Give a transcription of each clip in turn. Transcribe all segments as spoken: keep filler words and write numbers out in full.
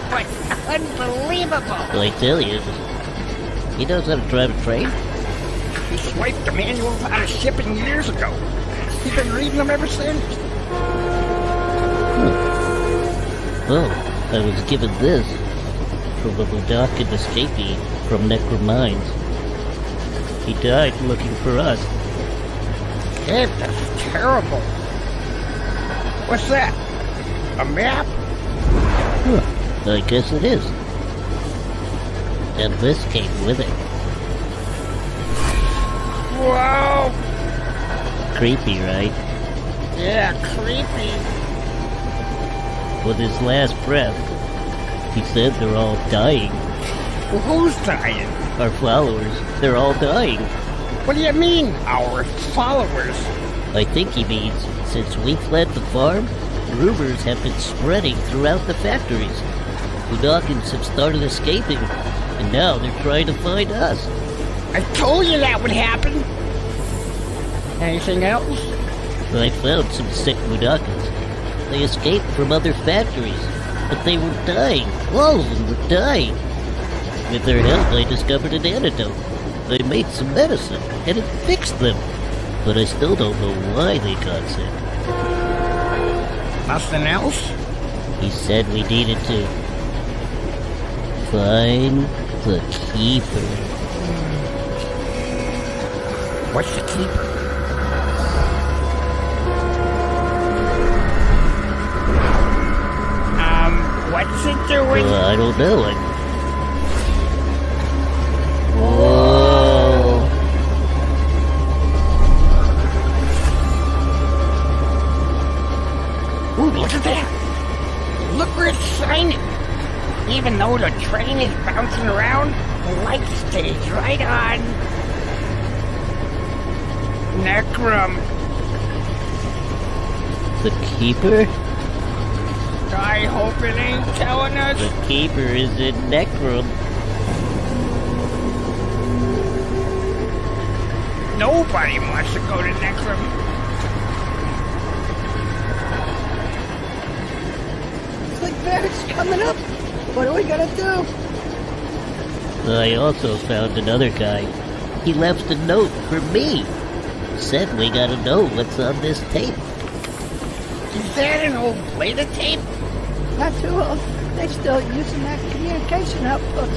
It was unbelievable! Well, I tell you, he knows how to drive a train. He swiped the manual out of shipping years ago. He's been reading them ever since. Hmm. Well, I was given this from a Mudokon escapee from Necrum Mines. He died looking for us. It is terrible. What's that? A map? Huh, I guess it is. And this came with it. Wow! Creepy, right? Yeah, creepy. With his last breath, he said they're all dying. Well, who's dying? Our followers. They're all dying. What do you mean, our followers? I think he means, since we fled the farm, rumors have been spreading throughout the factories. Mudokons have started escaping, and now they're trying to find us. I told you that would happen! Anything else? Well, I found some sick Mudokons. They escaped from other factories, but they were dying. All of them were dying. With their help, I discovered an antidote. I made some medicine, and it fixed them. But I still don't know why they got sick. Nothing else? He said we needed to find the keeper. What's the keeper? Um, what's it doing? Uh, I don't know. I... Whoa. Ooh, look at that! Look where it's shining! Even though the train is bouncing around, the light stays right on. Necrum. The Keeper? I hope it ain't telling us. The Keeper is in Necrum. Nobody wants to go to Necrum. Barracks coming up. What are we gonna do? I also found another guy. He left a note for me. Said we gotta know what's on this tape. Is that an old beta tape? Not too old. They're still using that communication output.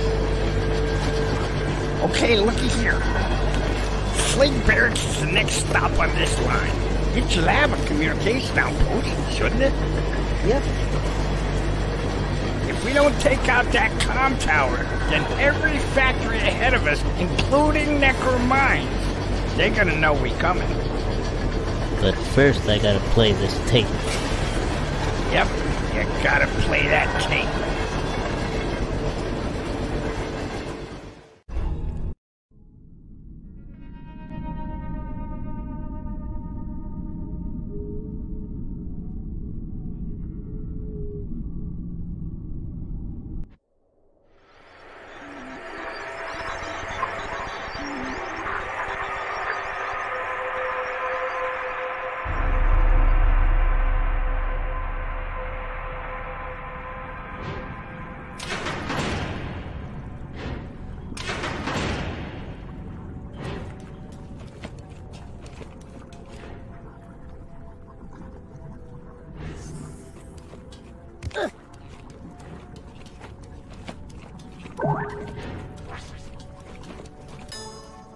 Okay, looky here. Slig Barracks is the next stop on this line. It should have a communication outpost, shouldn't it? Yep. If we don't take out that comm tower, then every factory ahead of us, including Necrum Mines, they're gonna know we coming. But first I gotta play this tape. Yep, you gotta play that tape.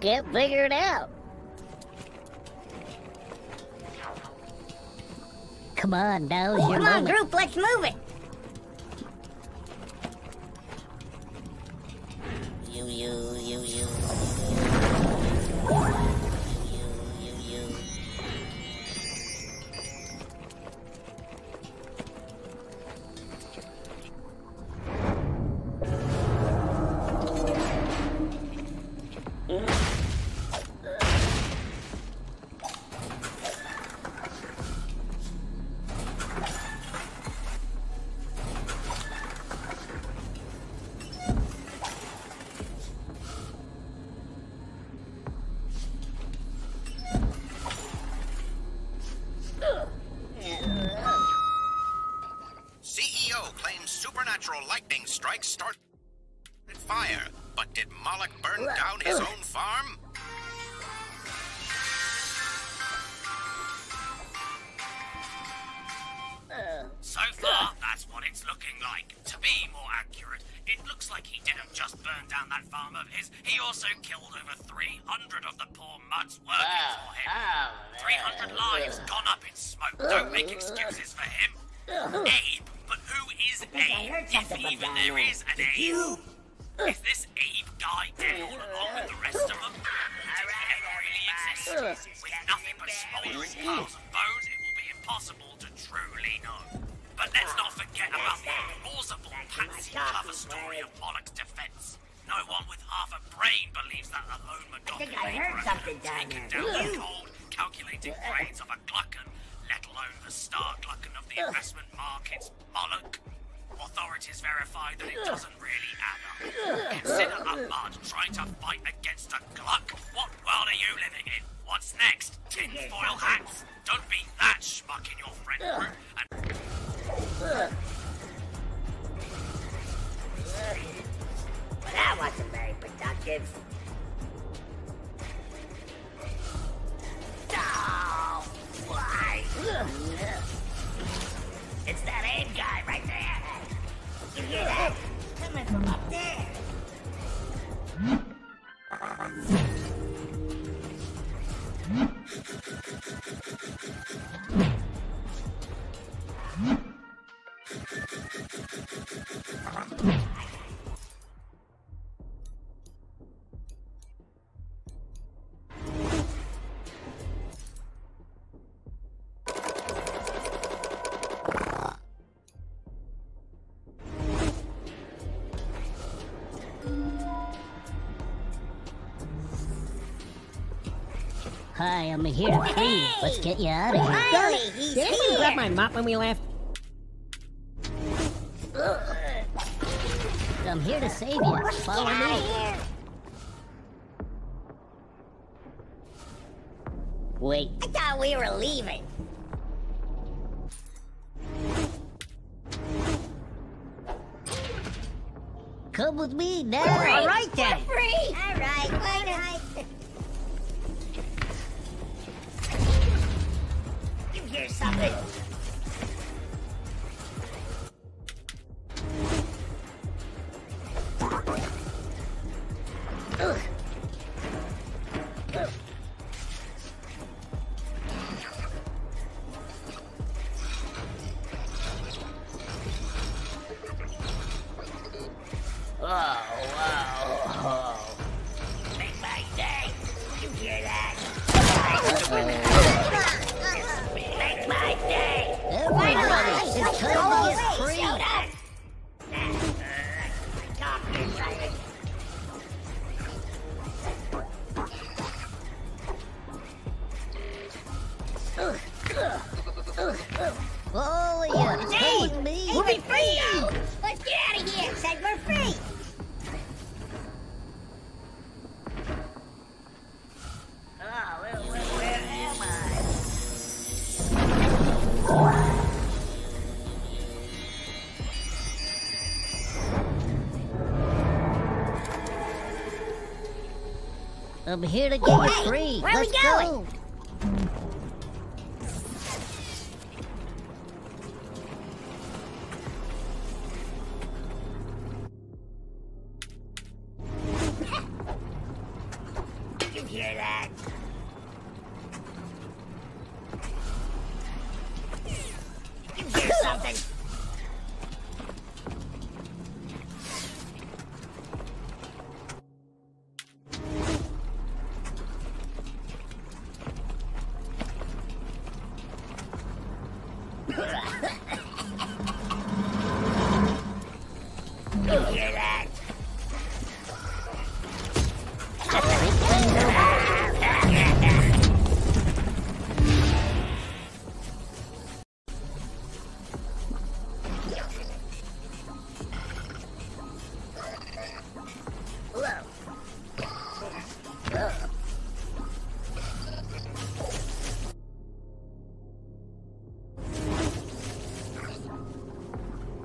Can't figure it out. Come on, now's your moment. Come on, group, let's move it. You, you, you, you. You, you, you. several lightning strikes started fire, but did Moloch burn down his own farm? So far, that's what it's looking like. To be more accurate, it looks like he didn't just burn down that farm of his, he also killed over three hundred of the poor muds working for him. three hundred lives gone up in smoke. Don't make excuses for him. Abe, but who is Abe, if even there is an Abe? Is this Abe guy dead all along with the rest of them? Did he ever really exist? With nothing but smoldering piles of bones, it will be impossible to truly know. But let's not forget about the plausible patsy cover story of Moloch's defense. No one with half a brain believes that a Lomodon can be taken down the cold, calculating brains of a Glukkon, let alone the star Glukkon of the investment markets, Moloch. Authorities verified that it doesn't really add up. Consider a mud trying to fight against a Gluck. What world are you living in? What's next? Tinfoil hats? Don't be that schmuck in your friend group and... Well, that wasn't very productive. Oh, why? It's that aim guy right there. You hear that? Coming from up there. Hi, I'm here to free you. Let's get you out of here. Finally, he's Did anyone here. grab my mop when we left? I'm here to save you. Let's Follow me. Wait. I thought we were leaving. Come with me now. All right, then. We're free. All right, all right. Here's something. Ugh. Ugh. Oh, wow. Make my day. You hear that? Oh, my day! Everybody is totally free! Shut up! All of you! Hey! Me. We'll be free now! Let's get out of here! Said we're free! I'm here to get you hey, free. Where Let's are we going? Go.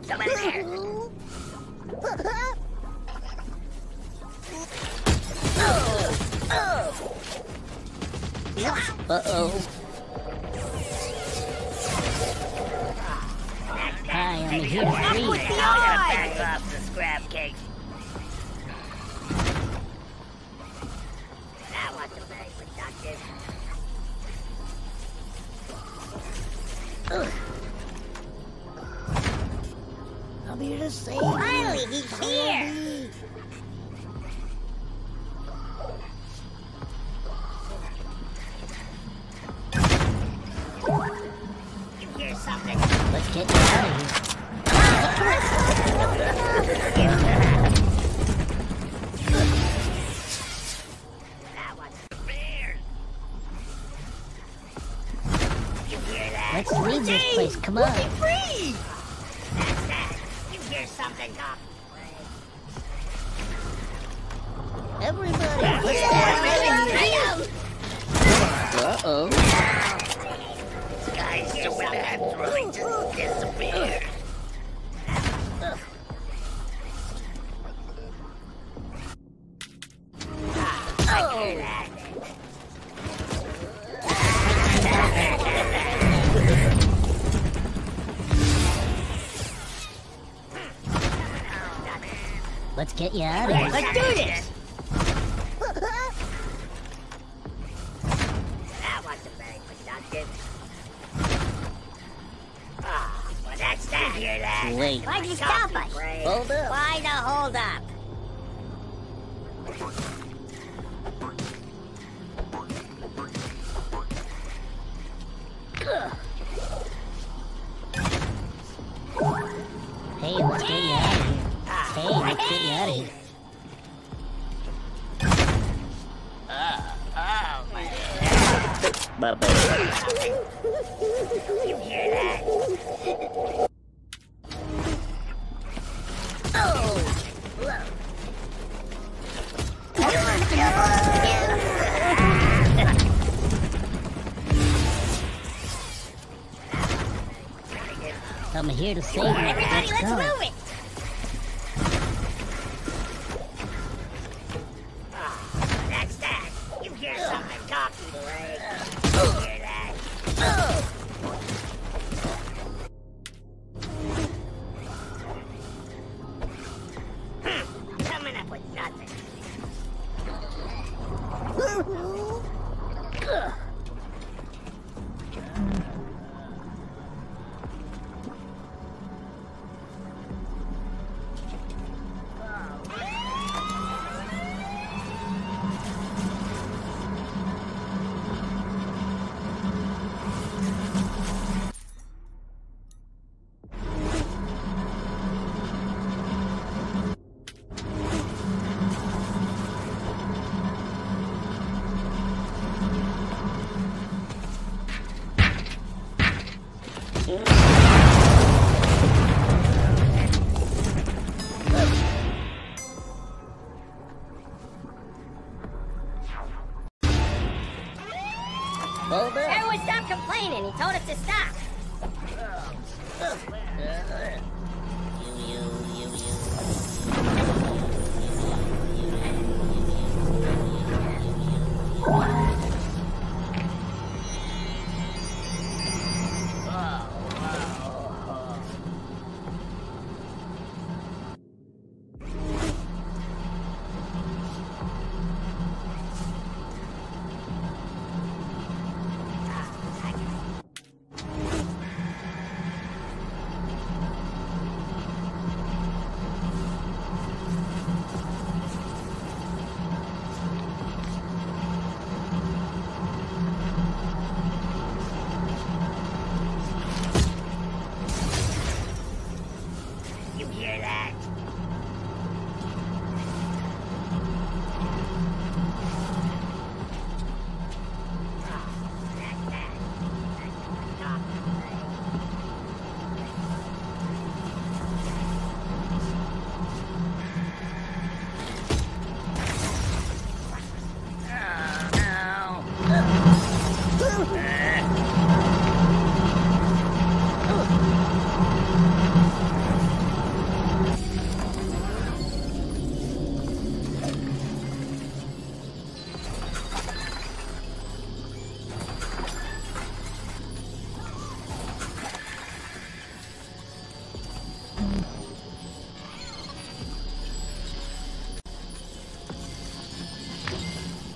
Someone there. Uh-oh. I only hit three. Back off the scrap cake. That wasn't very productive. Ugh. I'm here to save you. Finally, he's here! Get me out of here. That was fair. You hear that? Let's oh, leave this place. Come on. We'll be free. That's that. You hear something, Doc? Everybody, what's that? Uh oh. Guys, so when that droid just disappeared. I hear that. Let's get you out of here. Let's do this. That wasn't very productive. That's that. You hear that? Wait. Why'd you stop us? Hold up. Why the hold up? Hey, let's get you out of here. Hey, let's get you out of here. Oh, oh my God. You hear that? Oh! I'm here to save you. Everybody, let's, let's move it! Oh, that's that. You hear something talking, Blake. You hear that? Oh!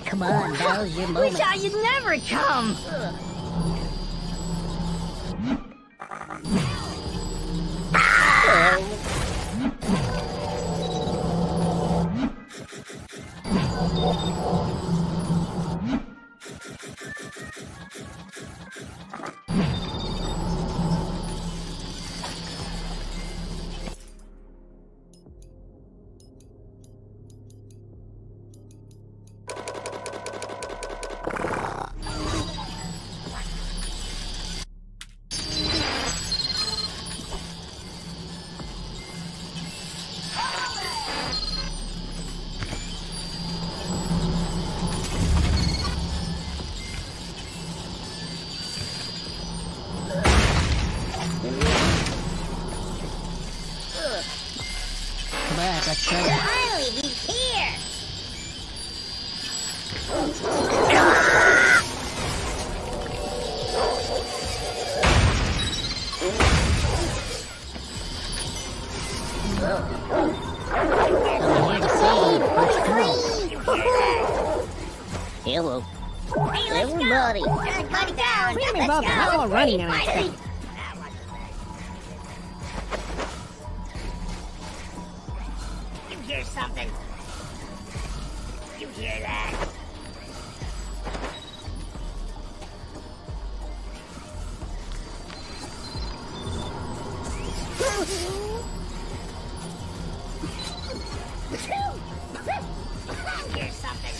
Come on, now's your moment. Wish I you'd never come. Running out of time. You hear something? You hear that? You hear something?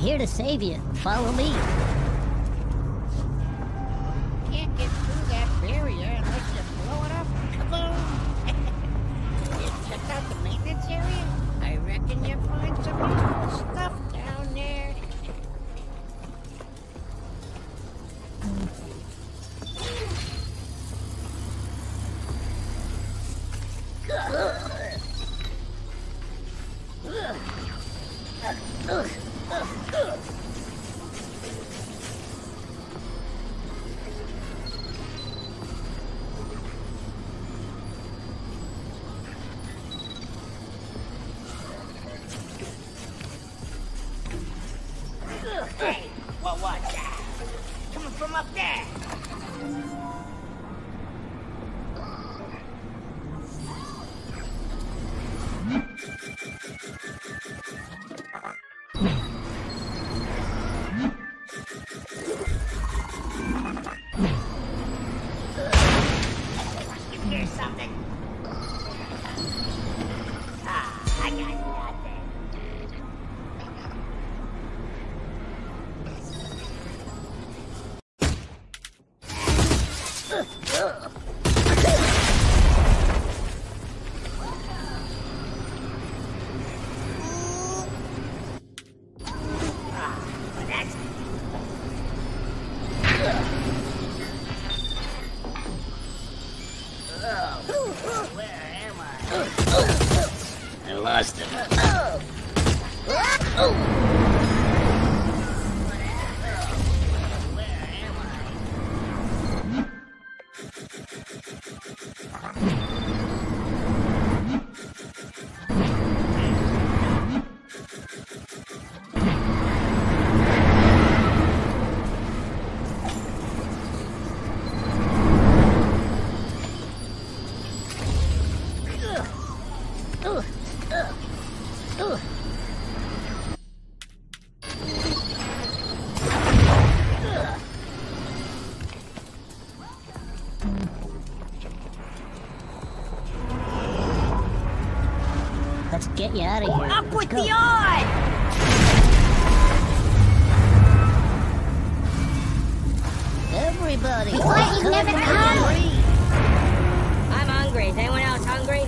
Here to save you. Follow me. Can't get through that barrier unless you blow it up. Kaboom! You check out the maintenance area? I reckon you'll find some useful stuff down there. Ugh! Hey, what was that? Coming from up there. You hear something? Ah, I got nothing. Get you out of here. Up Let's with go. The odds! Everybody! Why you never come? I'm hungry. Is anyone else hungry?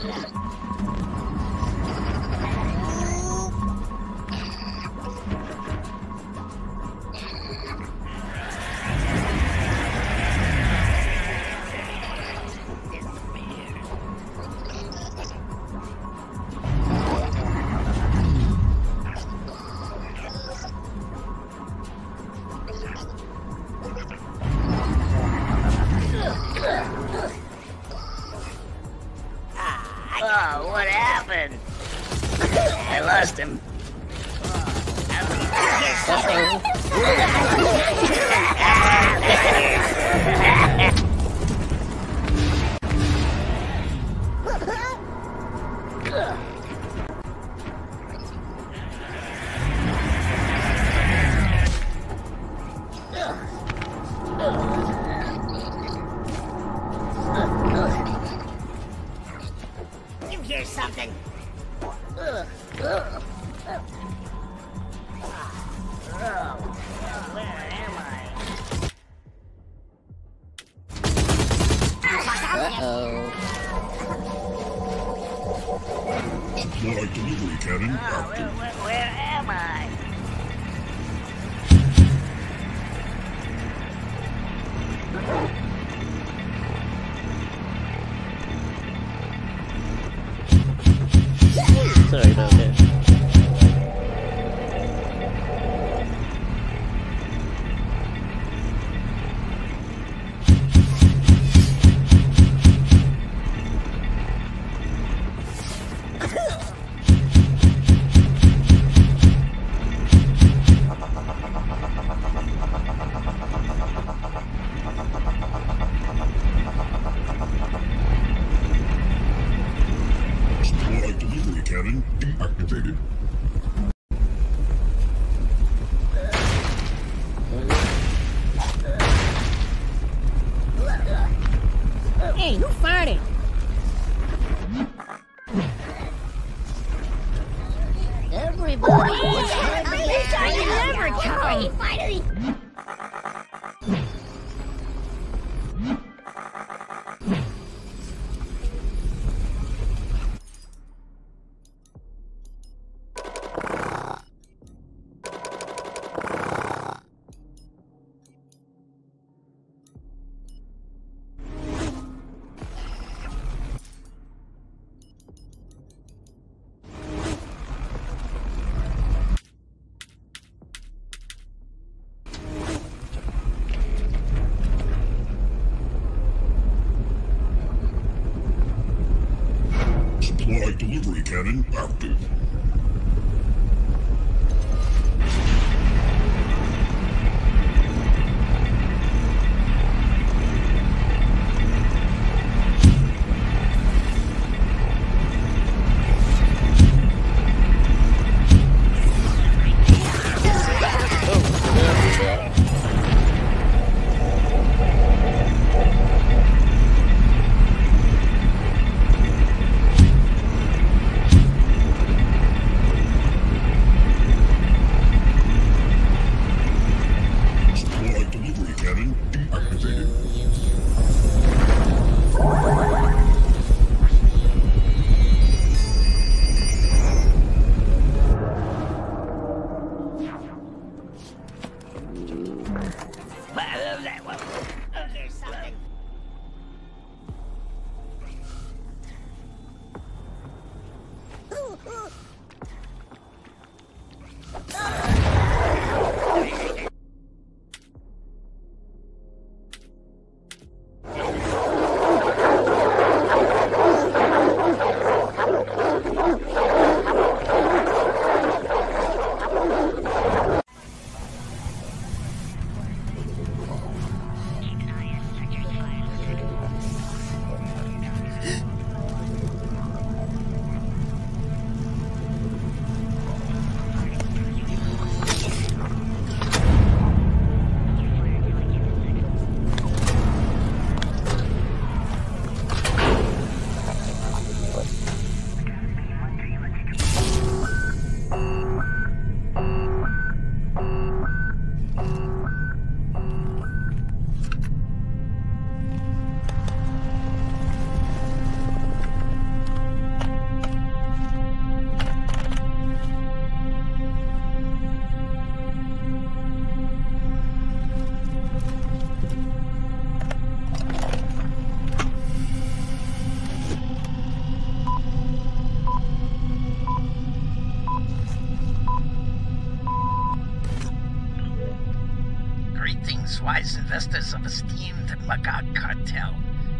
Cannon active. ancestors of esteemed Magad Cartel.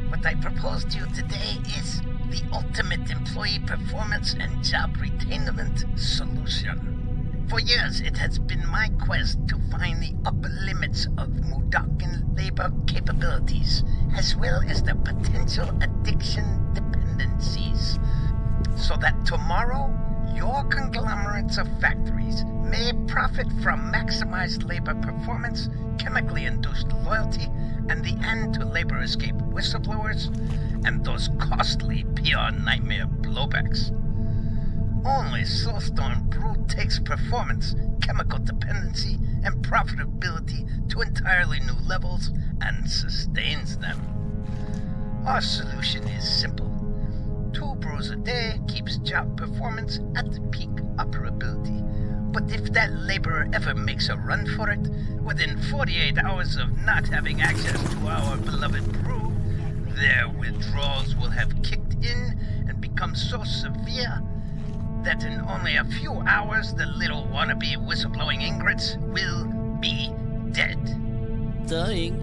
What I propose to you today is the ultimate employee performance and job retainment solution. For years, it has been my quest to find the upper limits of Mudokon labor capabilities, as well as their potential addiction dependencies, so that tomorrow, your conglomerates of factories may profit from maximized labor performance, chemically induced loyalty, and the end to labor escape whistleblowers, and those costly P R nightmare blowbacks. Only Soulstorm Brew takes performance, chemical dependency, and profitability to entirely new levels and sustains them. Our solution is simple. Two brews a day keeps job performance at peak operability. But if that laborer ever makes a run for it, within forty-eight hours of not having access to our beloved brew, their withdrawals will have kicked in and become so severe that in only a few hours the little wannabe whistleblowing ingrates will be dead. Dying?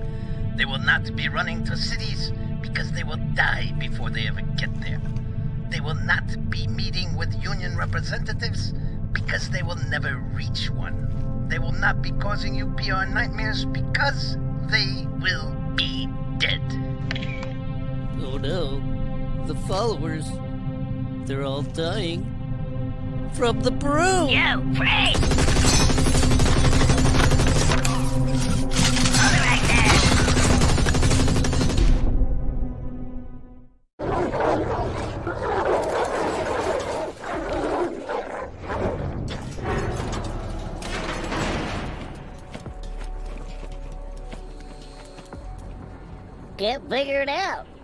They will not be running to cities because they will die before they ever get there. They will not be meeting with union representatives because they will never reach one. They will not be causing you P R nightmares because they will be dead. Oh no. The followers, they're all dying. From the brew! Yo, pray! Can't figure it out.